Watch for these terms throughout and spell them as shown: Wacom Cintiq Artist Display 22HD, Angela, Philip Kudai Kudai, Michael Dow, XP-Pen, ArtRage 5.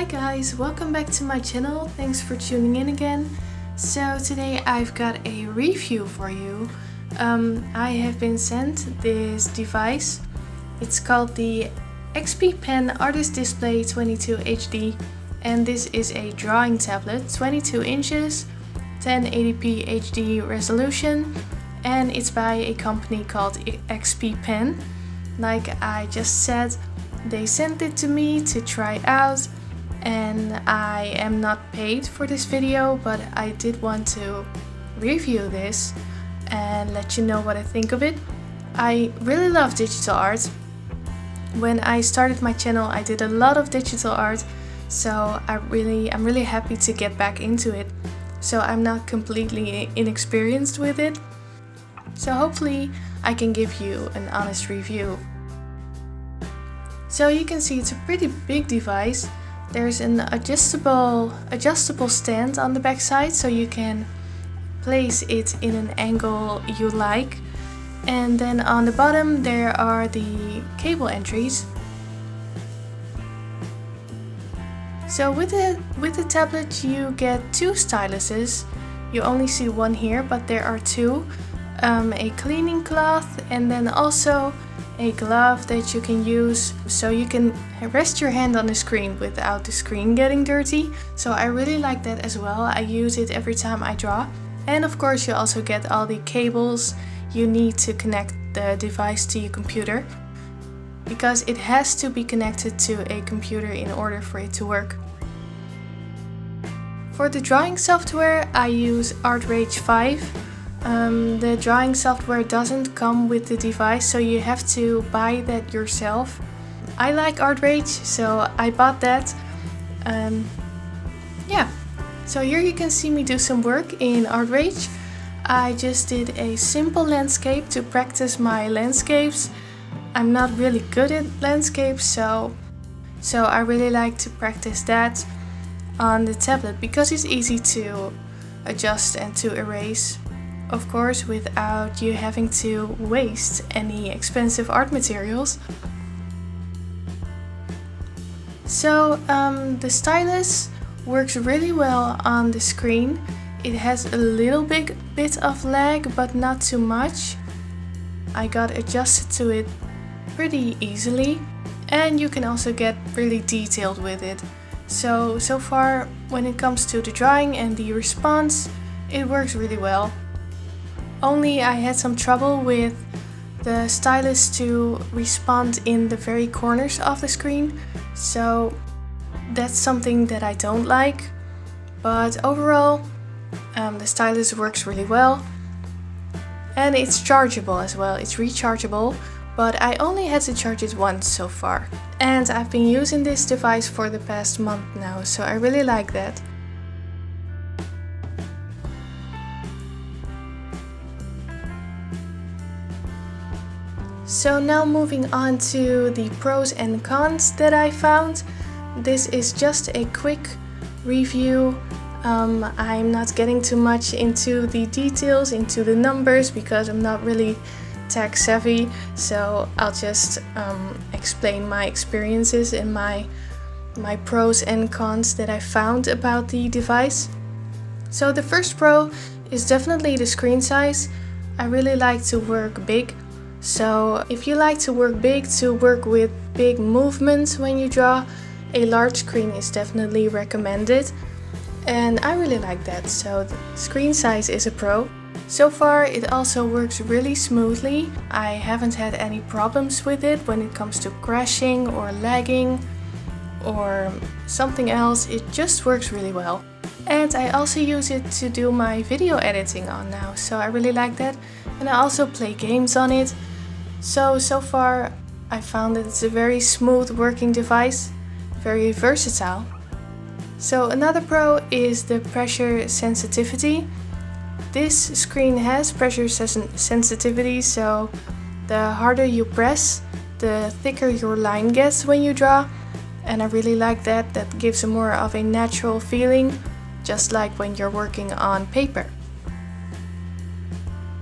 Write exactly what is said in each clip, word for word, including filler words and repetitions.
Hi guys, welcome back to my channel. Thanks for tuning in again. So today I've got a review for you. Um, I have been sent this device. It's called the X P-Pen Artist Display twenty-two H D and this is a drawing tablet, twenty-two inches, ten eighty p H D resolution, and it's by a company called X P-Pen. Like I just said, they sent it to me to try out. And I am not paid for this video, but I did want to review this and let you know what I think of it. I really love digital art. When I started my channel, I did a lot of digital art, so I really, I'm really happy to get back into it. So I'm not completely inexperienced with it. So hopefully I can give you an honest review. So you can see it's a pretty big device. There's an adjustable adjustable stand on the back side, so you can place it in an angle you like. And then on the bottom there are the cable entries. So with the, with the tablet you get two styluses. You only see one here, but there are two. Um, a cleaning cloth and then also a glove that you can use so you can rest your hand on the screen without the screen getting dirty. So I really like that as well. I use it every time I draw. And of course you also get all the cables you need to connect the device to your computer, because it has to be connected to a computer in order for it to work. For the drawing software I use ArtRage five. Um, the drawing software doesn't come with the device, so you have to buy that yourself. I like ArtRage, so I bought that. Um, yeah, so here you can see me do some work in ArtRage. I just did a simple landscape to practice my landscapes. I'm not really good at landscapes, so, so I really like to practice that on the tablet because it's easy to adjust and to erase. Of course, without you having to waste any expensive art materials. So um, the stylus works really well on the screen. It has a little bit, bit of lag, but not too much. I got adjusted to it pretty easily, and you can also get really detailed with it. So, so far when it comes to the drawing and the response, it works really well. Only I had some trouble with the stylus to respond in the very corners of the screen, so that's something that I don't like. But overall, um, the stylus works really well, and it's chargeable as well. It's rechargeable, but I only had to charge it once so far. And I've been using this device for the past month now, so I really like that. So now moving on to the pros and cons that I found. This is just a quick review. Um, I'm not getting too much into the details, into the numbers, because I'm not really tech savvy. So I'll just um, explain my experiences and my, my pros and cons that I found about the device. So the first pro is definitely the screen size. I really like to work big. So if you like to work big, to work with big movements when you draw, a large screen is definitely recommended. And I really like that, so the screen size is a pro. So far it also works really smoothly. I haven't had any problems with it when it comes to crashing or lagging or something else. It just works really well. And I also use it to do my video editing on now, so I really like that. And I also play games on it. So, so far I found that it's a very smooth working device, very versatile. So another pro is the pressure sensitivity. This screen has pressure sensitivity, so the harder you press, the thicker your line gets when you draw. And I really like that, that gives a more of a natural feeling, just like when you're working on paper.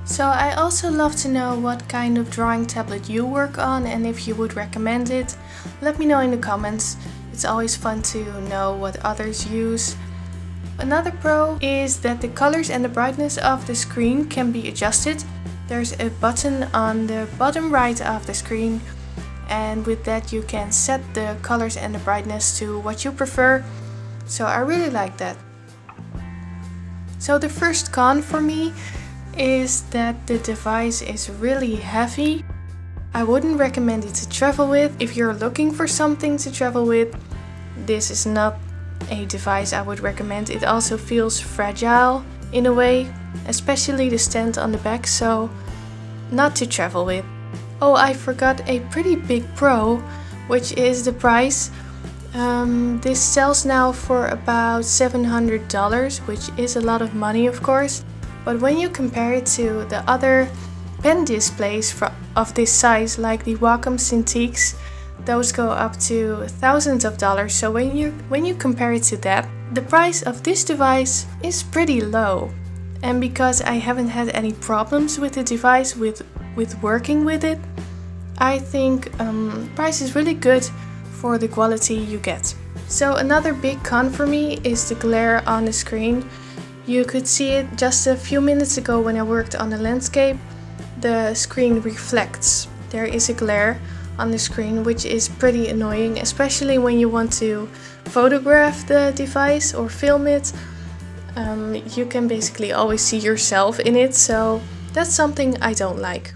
So I also love to know what kind of drawing tablet you work on and if you would recommend it. Let me know in the comments. It's always fun to know what others use. Another pro is that the colors and the brightness of the screen can be adjusted. There's a button on the bottom right of the screen, and with that you can set the colors and the brightness to what you prefer. So I really like that. So the first con for me is that the device is really heavy. I wouldn't recommend it to travel with. If you're looking for something to travel with, this is not a device I would recommend. It also feels fragile in a way, especially the stand on the back, so not to travel with. Oh, I forgot a pretty big pro, which is the price. Um, this sells now for about seven hundred dollars, which is a lot of money, of course. But when you compare it to the other pen displays for, of this size, like the Wacom Cintiqs, those go up to thousands of dollars. So when you, when you compare it to that, the price of this device is pretty low. And because I haven't had any problems with the device, with with working with it, I think um, price is really good for the quality you get. So another big con for me is the glare on the screen. You could see it just a few minutes ago when I worked on the landscape. The screen reflects. There is a glare on the screen, which is pretty annoying, especially when you want to photograph the device or film it. Um, you can basically always see yourself in it, so that's something I don't like.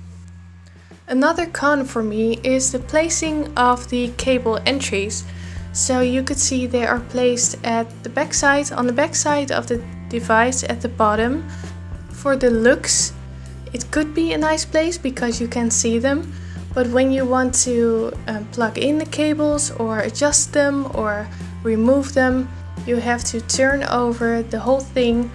Another con for me is the placing of the cable entries. So you could see they are placed at the backside, on the backside of the device at the bottom. For the looks, it could be a nice place because you can see them, but when you want to um, plug in the cables or adjust them or remove them, you have to turn over the whole thing,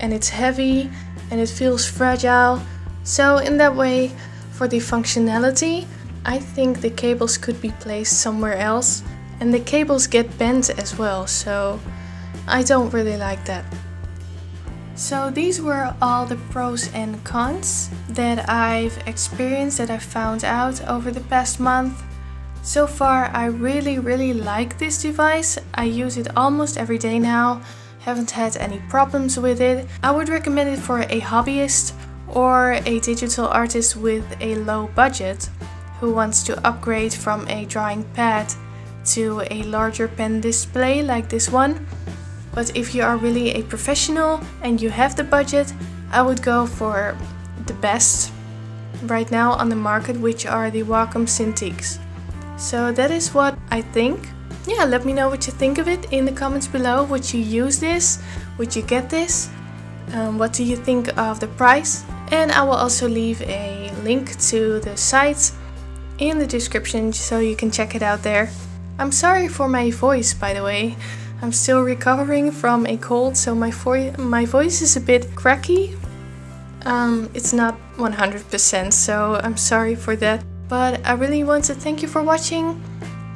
and it's heavy and it feels fragile. So in that way, for the functionality, I think the cables could be placed somewhere else, and the cables get bent as well, so I don't really like that. So these were all the pros and cons that I've experienced, that I found out over the past month. So far, I really really like this device. I use it almost every day now, haven't had any problems with it. I would recommend it for a hobbyist or a digital artist with a low budget who wants to upgrade from a drawing pad to a larger pen display like this one. But if you are really a professional and you have the budget, I would go for the best right now on the market, which are the Wacom Cintiqs. So that is what I think. Yeah, let me know what you think of it in the comments below. Would you use this? Would you get this? Um, what do you think of the price? And I will also leave a link to the site in the description so you can check it out there. I'm sorry for my voice, by the way. I'm still recovering from a cold, so my, vo my voice is a bit cracky. Um, it's not one hundred percent, so I'm sorry for that. But I really want to thank you for watching,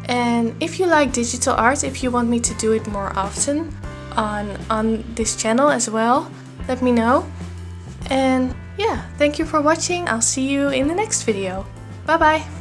and if you like digital art, if you want me to do it more often on, on this channel as well, let me know. And yeah, thank you for watching. I'll see you in the next video. Bye bye!